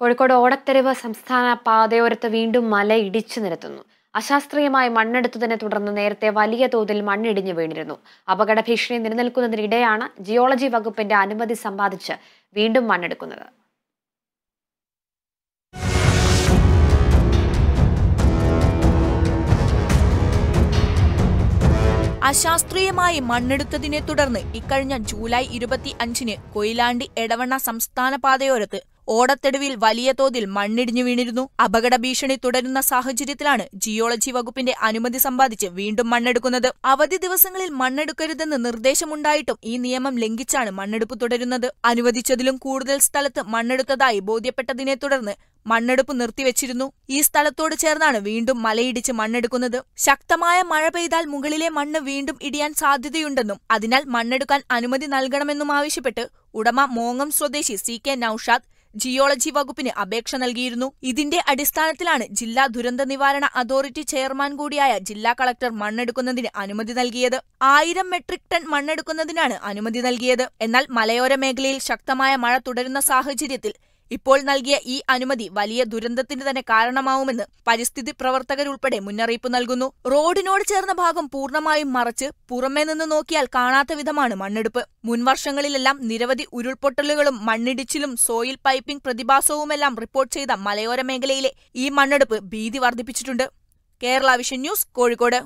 കോഴിക്കോട് ഓടത്തെരുവ് സംസ്ഥാന പാതയോരത്ത് വീണ്ടും മല ഇടിച്ചു നിരത്തുന്നു. അശാസ്ത്രീയമായി മണ്ണെടുത്തതിനെ തുടർന്ന് നേരത്തെ വലിയ തോതിൽ മണ്ണിടിഞ്ഞു വീണിരുന്നു. അപകട ഭീഷണി നിലനിൽക്കുന്നതിനിടെയാണ് ജിയോളജി വകുപ്പിന്റെ അനുമതി സമ്പാദിച്ച് വീണ്ടും മണ്ണെടുക്കുന്നത്. അശാസ്ത്രീയമായി മണ്ണെടുത്തതിനെ തുടർന്ന് ഇക്കഴിഞ്ഞ ജൂലൈ 25-ന് കൊയിലാണ്ടി എടവണ്ണ സംസ്ഥാന പാതയോരത്ത് ഓടത്തെടുവിൽ വലിയ തോതിൽ മണ്ണിടിഞ്ഞു വീണിരുന്നു. അപകട ഭീഷണി തുടരുന്ന സാഹചര്യത്തിലാണ് ജിയോളജി വകുപ്പിന്റെ അനുമതി സമ്പാദിച്ച് വീണ്ടും മണ്ണെടുക്കുന്നത്. അവധി ദിവസങ്ങളിൽ മണ്ണെടുക്കരുതെന്ന് നിർദ്ദേശമുണ്ടായിട്ടും ഈ നിയമം ലംഘിച്ചാണ് മണ്ണെടുപ്പ് തുടരുന്നത്. അനുവദിച്ചതിലും കൂടുതൽ സ്ഥലത്ത് മണ്ണെടുത്തതായി ബോധ്യപ്പെട്ടതിനെ തുടർന്ന് മണ്ണെടുപ്പ് നിർത്തിവെച്ചിരുന്നു. ഈ സ്ഥലത്തോട് ചേർന്നാണ് വീണ്ടും മലയിടിച്ച് മണ്ണെടുക്കുന്നത്. ശക്തമായ മഴ പെയ്താൽ മുകളിലെ മണ്ണ് വീണ്ടും ഇടിയാൻ സാധ്യതയുണ്ടെന്നും അതിനാൽ മണ്ണെടുക്കാൻ അനുമതി നൽകണമെന്നും ആവശ്യപ്പെട്ട് ഉടമ മോങ്ങം സ്വദേശി CK നൌഷാദ് ജിയോളജി വകുപ്പിന് അപേക്ഷ നൽകിയിരുന്നു. ഇതിന്റെ അടിസ്ഥാനത്തിലാണ് ജില്ലാ ദുരന്ത നിവാരണ അതോറിറ്റി ചെയർമാൻ കൂടിയായ ജില്ലാ കളക്ടർ മണ്ണെടുക്കുന്നതിന് അനുമതി നൽകിയത്. 1000 മെട്രിക് ടൺ മണ്ണെടുക്കുന്നതിനാണ് അനുമതി നൽകിയത്. എന്നാൽ മലയോര മേഖലയിൽ ശക്തമായ മഴ തുടരുന്ന സാഹചര്യത്തിൽ ഇപ്പോൾ നൽകിയ ഈ അനുമതി വലിയ ദുരന്തത്തിന് തന്നെ കാരണമാവുമെന്ന് പരിസ്ഥിതി പ്രവർത്തകരുൾപ്പെടെ മുന്നറിയിപ്പ് നൽകുന്നു. റോഡിനോട് ചേർന്ന ഭാഗം പൂർണ്ണമായും മറച്ച് പുറമേ നിന്ന് നോക്കിയാൽ കാണാത്ത വിധമാണ് മണ്ണെടുപ്പ്. മുൻവർഷങ്ങളിലെല്ലാം നിരവധി ഉരുൾപൊട്ടലുകളും മണ്ണിടിച്ചിലും സോയിൽ പൈപ്പിംഗ് പ്രതിഭാസവുമെല്ലാം റിപ്പോർട്ട് ചെയ്ത മലയോര മേഖലയിലെ ഈ മണ്ണെടുപ്പ് ഭീതി വർദ്ധിപ്പിച്ചിട്ടുണ്ട്. Kerala vision news, Kozhikode.